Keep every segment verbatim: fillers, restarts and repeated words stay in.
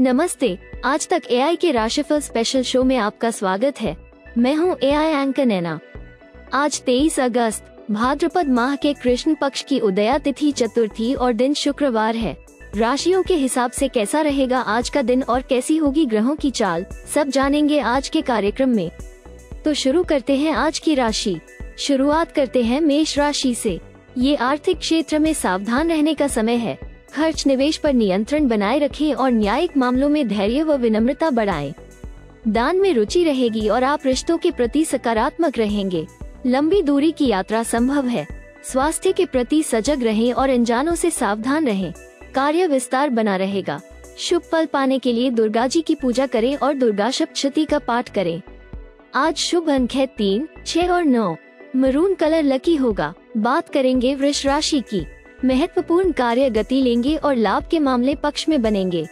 नमस्ते, आज तक ए आई के राशिफल स्पेशल शो में आपका स्वागत है। मैं हूं ए आई एंकर नैना। आज तेईस अगस्त भाद्रपद माह के कृष्ण पक्ष की उदया तिथि चतुर्थी और दिन शुक्रवार है। राशियों के हिसाब से कैसा रहेगा आज का दिन और कैसी होगी ग्रहों की चाल, सब जानेंगे आज के कार्यक्रम में। तो शुरू करते हैं आज की राशि। शुरुआत करते हैं मेष राशि से। ये आर्थिक क्षेत्र में सावधान रहने का समय है। खर्च निवेश पर नियंत्रण बनाए रखें और न्यायिक मामलों में धैर्य व विनम्रता बढ़ाएं। दान में रुचि रहेगी और आप रिश्तों के प्रति सकारात्मक रहेंगे। लंबी दूरी की यात्रा संभव है। स्वास्थ्य के प्रति सजग रहें और अनजानों से सावधान रहें। कार्य विस्तार बना रहेगा। शुभ फल पाने के लिए दुर्गा जी की पूजा करें और दुर्गा सप्तशती का पाठ करें। आज शुभ अंक है तीन, छह और नौ। मरून कलर लकी होगा। बात करेंगे वृष राशि की। महत्वपूर्ण कार्य गति लेंगे और लाभ के मामले पक्ष में बनेंगे।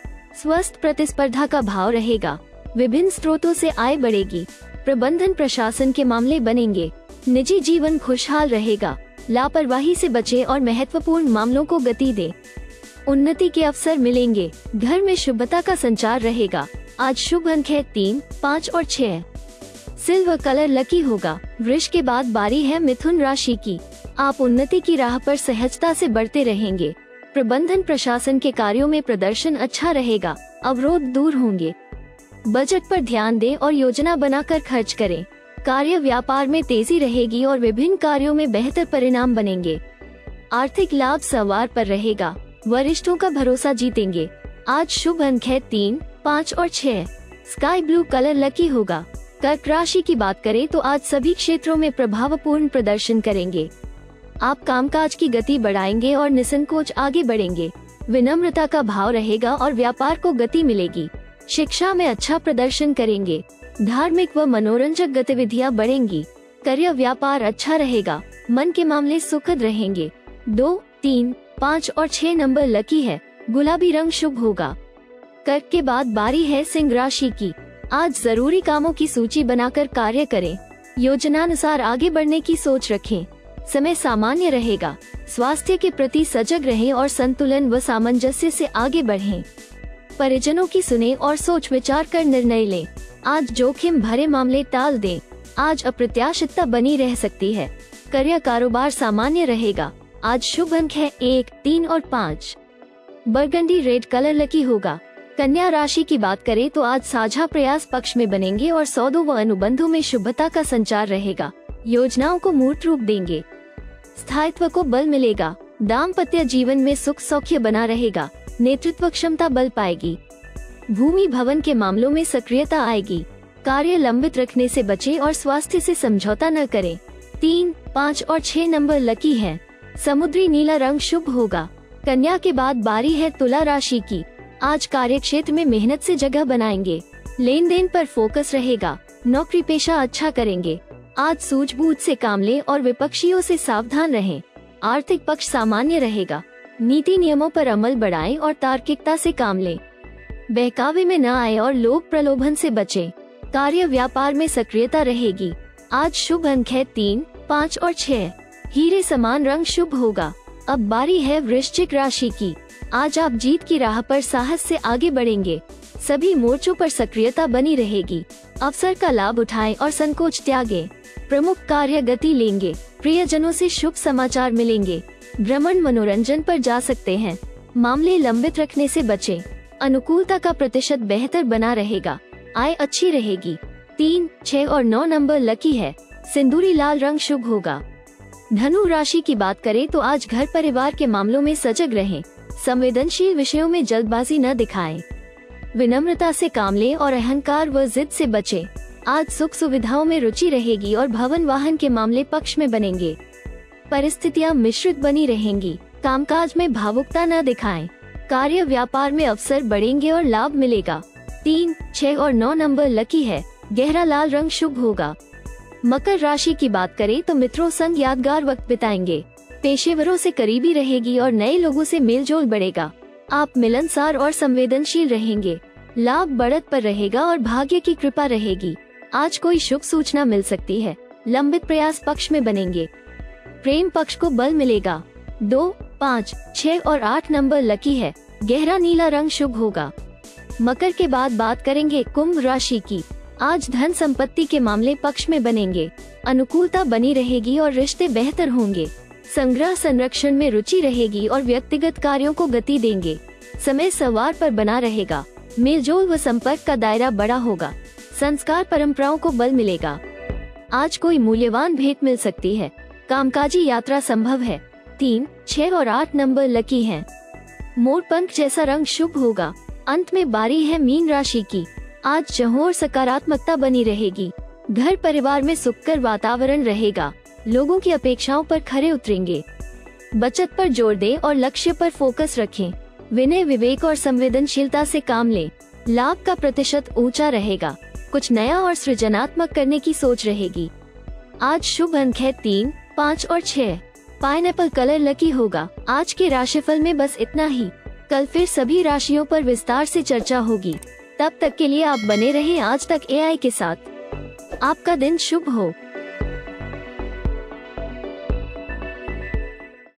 स्वस्थ प्रतिस्पर्धा का भाव रहेगा। विभिन्न स्रोतों से आय बढ़ेगी। प्रबंधन प्रशासन के मामले बनेंगे। निजी जीवन खुशहाल रहेगा। लापरवाही से बचें और महत्वपूर्ण मामलों को गति दें। उन्नति के अवसर मिलेंगे। घर में शुभता का संचार रहेगा। आज शुभ अंक है तीन, पाँच और छह। सिल्वर कलर लकी होगा। वृष के बाद बारी है मिथुन राशि की। आप उन्नति की राह पर सहजता से बढ़ते रहेंगे। प्रबंधन प्रशासन के कार्यों में प्रदर्शन अच्छा रहेगा। अवरोध दूर होंगे। बजट पर ध्यान दें और योजना बनाकर खर्च करें। कार्य व्यापार में तेजी रहेगी और विभिन्न कार्यों में बेहतर परिणाम बनेंगे। आर्थिक लाभ सवार पर रहेगा। वरिष्ठों का भरोसा जीतेंगे। आज शुभ अंक है तीन, पाँच और छह। स्काई ब्लू कलर लकी होगा। कर्क राशि की बात करें तो आज सभी क्षेत्रों में प्रभावपूर्ण प्रदर्शन करेंगे। आप कामकाज की गति बढ़ाएंगे और निसंकोच आगे बढ़ेंगे। विनम्रता का भाव रहेगा और व्यापार को गति मिलेगी। शिक्षा में अच्छा प्रदर्शन करेंगे। धार्मिक व मनोरंजक गतिविधियां बढ़ेंगी। करियर व्यापार अच्छा रहेगा। मन के मामले सुखद रहेंगे। दो, तीन, पाँच और छह नंबर लकी है। गुलाबी रंग शुभ होगा। कर्क के बाद बारी है सिंह राशि की। आज जरूरी कामों की सूची बनाकर कार्य करें। योजनानुसार आगे बढ़ने की सोच रखें। समय सामान्य रहेगा। स्वास्थ्य के प्रति सजग रहें और संतुलन व सामंजस्य से आगे बढ़ें। परिजनों की सुनें और सोच विचार कर निर्णय लें। आज जोखिम भरे मामले टाल दें। आज अप्रत्याशितता बनी रह सकती है। करियर कारोबार सामान्य रहेगा। आज शुभ अंक है एक, तीन और पाँच। बरगंडी रेड कलर लकी होगा। कन्या राशि की बात करें तो आज साझा प्रयास पक्ष में बनेंगे और सौदों व अनुबंधों में शुभता का संचार रहेगा। योजनाओं को मूर्त रूप देंगे। स्थायित्व को बल मिलेगा। दाम्पत्य जीवन में सुख सौख्य बना रहेगा। नेतृत्व क्षमता बल पाएगी। भूमि भवन के मामलों में सक्रियता आएगी। कार्य लंबित रखने से बचें और स्वास्थ्य से समझौता न करें। तीन, पाँच और छह नंबर लकी है। समुद्री नीला रंग शुभ होगा। कन्या के बाद बारी है तुला राशि की। आज कार्य क्षेत्र में मेहनत से जगह बनाएंगे। लेन देन पर फोकस रहेगा। नौकरी पेशा अच्छा करेंगे। आज सूझबूझ से काम लें और विपक्षियों से सावधान रहें। आर्थिक पक्ष सामान्य रहेगा। नीति नियमों पर अमल बढ़ाएं और तार्किकता से काम लें। बहकावे में न आए और लोभ प्रलोभन से बचें। कार्य व्यापार में सक्रियता रहेगी। आज शुभ अंक है तीन, पाँच और छह। हीरे समान रंग शुभ होगा। अब बारी है वृश्चिक राशि की। आज आप जीत की राह पर साहस से आगे बढ़ेंगे। सभी मोर्चों पर सक्रियता बनी रहेगी। अवसर का लाभ उठाएं और संकोच त्यागें। प्रमुख कार्य गति लेंगे। प्रियजनों से शुभ समाचार मिलेंगे। भ्रमण मनोरंजन पर जा सकते हैं। मामले लंबित रखने से बचें। अनुकूलता का प्रतिशत बेहतर बना रहेगा। आय अच्छी रहेगी। तीन, छह और नौ नंबर लकी है। सिंदूरी लाल रंग शुभ होगा। धनु राशि की बात करें तो आज घर परिवार के मामलों में सजग रहें। संवेदनशील विषयों में जल्दबाजी न दिखाएं। विनम्रता से काम लें और अहंकार व जिद से बचें। आज सुख सुविधाओं में रुचि रहेगी और भवन वाहन के मामले पक्ष में बनेंगे। परिस्थितियां मिश्रित बनी रहेंगी। कामकाज में भावुकता न दिखाएं। कार्य व्यापार में अवसर बढ़ेंगे और लाभ मिलेगा। तीन, छह और नौ नंबर लकी है। गहरा लाल रंग शुभ होगा। मकर राशि की बात करें तो मित्रों संग यादगार वक्त बिताएंगे। पेशेवरों से करीबी रहेगी और नए लोगों से मेलजोल बढ़ेगा। आप मिलनसार और संवेदनशील रहेंगे। लाभ बढ़त पर रहेगा और भाग्य की कृपा रहेगी। आज कोई शुभ सूचना मिल सकती है। लंबित प्रयास पक्ष में बनेंगे। प्रेम पक्ष को बल मिलेगा। दो, पाँच, छह और आठ नंबर लकी है। गहरा नीला रंग शुभ होगा। मकर के बाद बात करेंगे कुंभ राशि की। आज धन संपत्ति के मामले पक्ष में बनेंगे, अनुकूलता बनी रहेगी और रिश्ते बेहतर होंगे। संग्रह संरक्षण में रुचि रहेगी और व्यक्तिगत कार्यों को गति देंगे। समय सवार पर बना रहेगा। मेलजोल व संपर्क का दायरा बड़ा होगा। संस्कार परंपराओं को बल मिलेगा। आज कोई मूल्यवान भेंट मिल सकती है। कामकाजी यात्रा संभव है। तीन, छह और आठ नंबर लकी हैं। मोरपंख जैसा रंग शुभ होगा। अंत में बारी है मीन राशि की। आज जहोर सकारात्मकता बनी रहेगी। घर परिवार में सुखकर वातावरण रहेगा। लोगों की अपेक्षाओं पर खरे उतरेंगे। बचत पर जोर दें और लक्ष्य पर फोकस रखें। विनय विवेक और संवेदनशीलता से काम लें। लाभ का प्रतिशत ऊंचा रहेगा। कुछ नया और सृजनात्मक करने की सोच रहेगी। आज शुभ अंक है तीन, पाँच और छह। पाइनएप्पल कलर लकी होगा। आज के राशिफल में बस इतना ही। कल फिर सभी राशियों पर विस्तार से चर्चा होगी। तब तक के लिए आप बने रहें आज तक ए आई के साथ। आपका दिन शुभ हो।